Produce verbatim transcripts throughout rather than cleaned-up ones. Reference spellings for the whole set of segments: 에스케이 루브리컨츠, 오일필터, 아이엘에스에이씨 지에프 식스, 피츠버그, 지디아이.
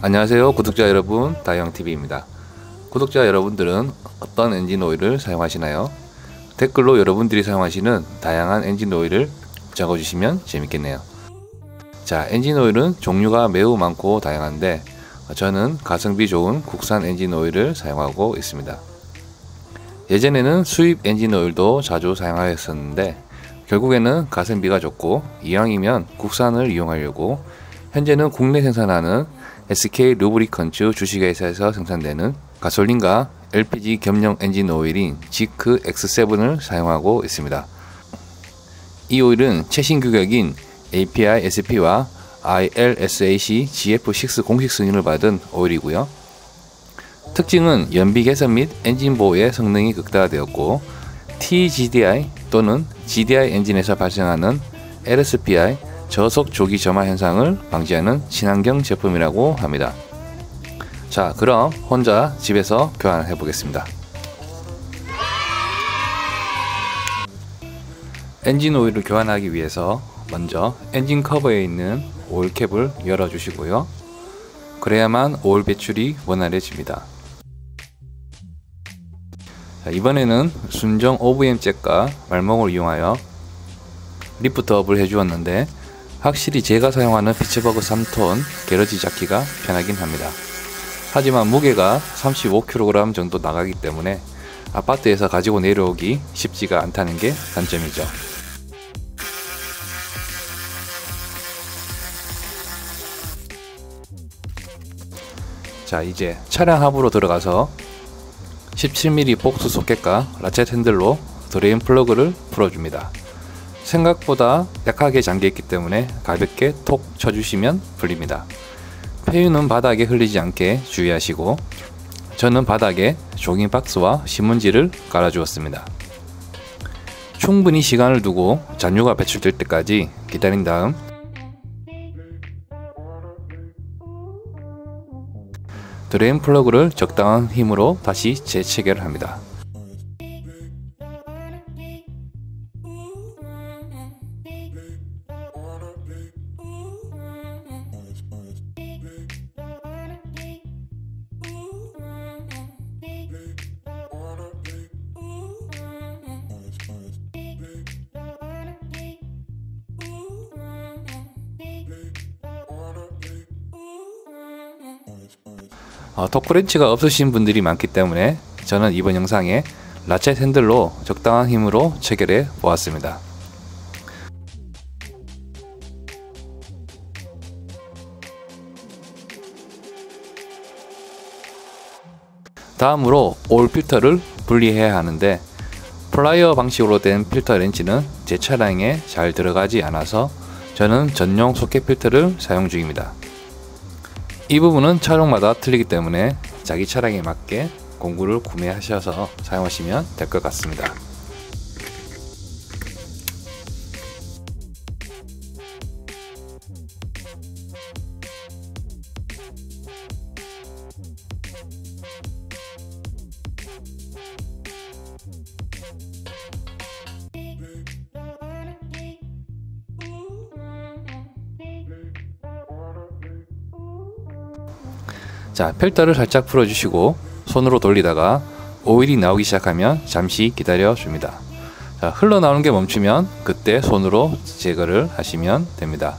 안녕하세요 구독자 여러분, 다이형티비입니다. 구독자 여러분들은 어떤 엔진 오일을 사용하시나요? 댓글로 여러분들이 사용하시는 다양한 엔진 오일을 적어주시면 재밌겠네요. 자, 엔진 오일은 종류가 매우 많고 다양한데 저는 가성비 좋은 국산 엔진 오일을 사용하고 있습니다. 예전에는 수입 엔진 오일도 자주 사용하였었는데 결국에는 가성비가 좋고 이왕이면 국산을 이용하려고 현재는 국내 생산하는 에스케이 루브리컨츠 주식회사에서 생산되는 가솔린과 엘피지 겸용 엔진 오일인 지크 엑스 세븐을 사용하고 있습니다. 이 오일은 최신 규격인 에이피아이 에스피와 아이엘에스에이씨 지에프 식스 공식 승인을 받은 오일이고요. 특징은 연비 개선 및 엔진 보호의 성능이 극대화되었고 티 지디아이 또는 지디아이 엔진에서 발생하는 엘에스피아이 저속 조기 점화 현상을 방지하는 친환경 제품이라고 합니다. 자, 그럼 혼자 집에서 교환해 보겠습니다. 엔진 오일을 교환하기 위해서 먼저 엔진 커버에 있는 오일캡을 열어 주시고요. 그래야만 오일 배출이 원활해집니다. 자, 이번에는 순정 오브이엠 잭과 말목을 이용하여 리프트업을 해주었는데 확실히 제가 사용하는 피츠버그 삼 톤 게러지 자키가 편하긴 합니다. 하지만 무게가 삼십오 킬로그램 정도 나가기 때문에 아파트에서 가지고 내려오기 쉽지가 않다는 게 단점이죠. 자, 이제 차량 하부로 들어가서 십칠 밀리미터 복수 소켓과 라쳇 핸들로 드레인 플러그를 풀어줍니다. 생각보다 약하게 잠겨있기 때문에 가볍게 톡 쳐주시면 풀립니다. 폐유는 바닥에 흘리지 않게 주의하시고 저는 바닥에 조깅박스와 신문지를 깔아주었습니다. 충분히 시간을 두고 잔유가 배출될 때까지 기다린 다음 드레인 플러그를 적당한 힘으로 다시 재체결을 합니다. 어, 톡프렌치가 없으신 분들이 많기 때문에 저는 이번 영상에 라쳇 핸들로 적당한 힘으로 체결해 보았습니다. 다음으로 올 필터를 분리해야 하는데 플라이어 방식으로 된 필터 렌치는 제 차량에 잘 들어가지 않아서 저는 전용 소켓 필터를 사용 중입니다. 이 부분은 차량마다 틀리기 때문에 자기 차량에 맞게 공구를 구매하셔서 사용하시면 될 것 같습니다. 자, 필터를 살짝 풀어주시고 손으로 돌리다가 오일이 나오기 시작하면 잠시 기다려줍니다. 자, 흘러나오는 게 멈추면 그때 손으로 제거를 하시면 됩니다.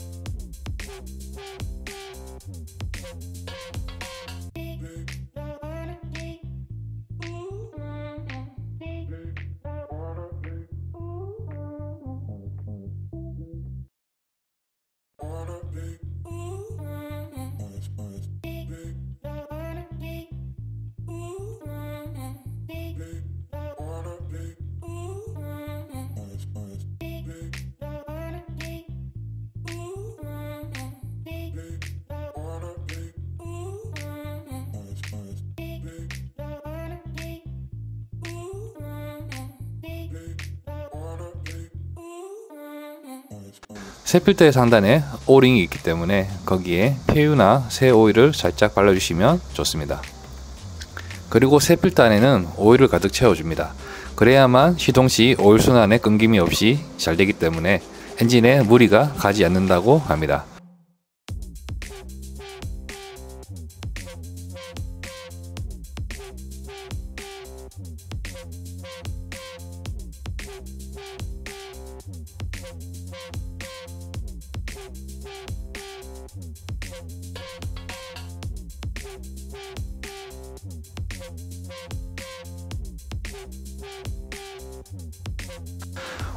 세필터의 상단에 오링이 있기 때문에 거기에 폐유나 새 오일을 살짝 발라주시면 좋습니다. 그리고 세필터 안에는 오일을 가득 채워줍니다. 그래야만 시동시 오일순환에 끊김이 없이 잘 되기 때문에 엔진에 무리가 가지 않는다고 합니다.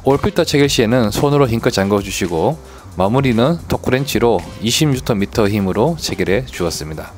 올필터 체결 시에는 손으로 힘껏 잠궈 주시고 마무리는 토크렌치로 이십 뉴턴미터 힘으로 체결해 주었습니다.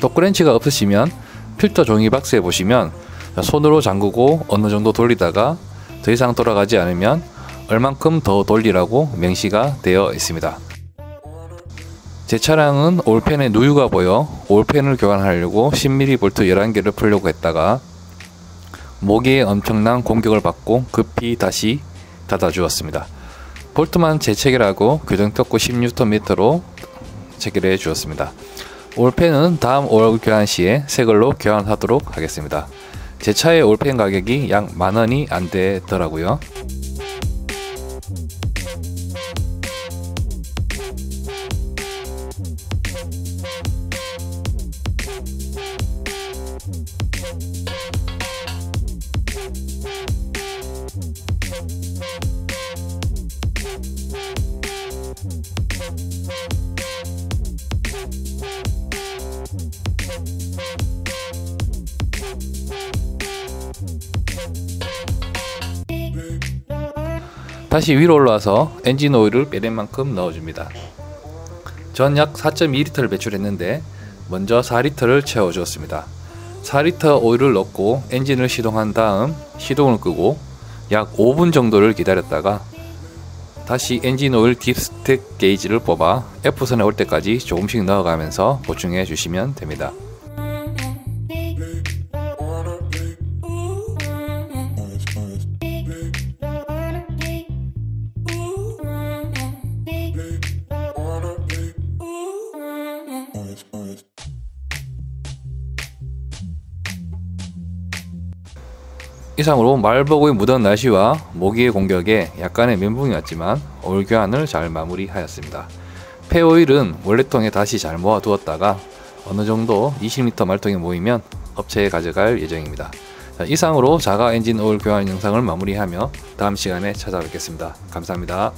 토크렌치가 없으시면 필터 종이박스에 보시면 손으로 잠그고 어느정도 돌리다가 더 이상 돌아가지 않으면 얼만큼 더 돌리라고 명시가 되어 있습니다. 제 차량은 올펜에 누유가 보여 올펜을 교환하려고 십 밀리볼트 열한 개를 풀려고 했다가 모기에 엄청난 공격을 받고 급히 다시 닫아주었습니다. 볼트만 재체결하고 규정 뜯고 십 뉴턴미터로 체결해 주었습니다. 올펜은 다음 월 교환 시에 새 걸로 교환하도록 하겠습니다. 제 차의 올펜 가격이 약 만 원이 안 되더라고요. 다시 위로 올라와서 엔진 오일을 빼낸 만큼 넣어줍니다. 전 약 사 점 이 리터를 배출했는데 먼저 사 리터를 채워주었습니다. 사 리터 오일을 넣고 엔진을 시동한 다음 시동을 끄고 약 오 분 정도를 기다렸다가 다시 엔진 오일 딥스틱 게이지를 뽑아 F선에 올 때까지 조금씩 넣어가면서 보충해 주시면 됩니다. 이상으로 말버그의 무더운 날씨와 모기의 공격에 약간의 멘붕이 왔지만 오일 교환을 잘 마무리하였습니다. 폐오일은 원래통에 다시 잘 모아두었다가 어느정도 이십 리터 말통에 모이면 업체에 가져갈 예정입니다. 자, 이상으로 자가 엔진 오일 교환 영상을 마무리하며 다음 시간에 찾아뵙겠습니다. 감사합니다.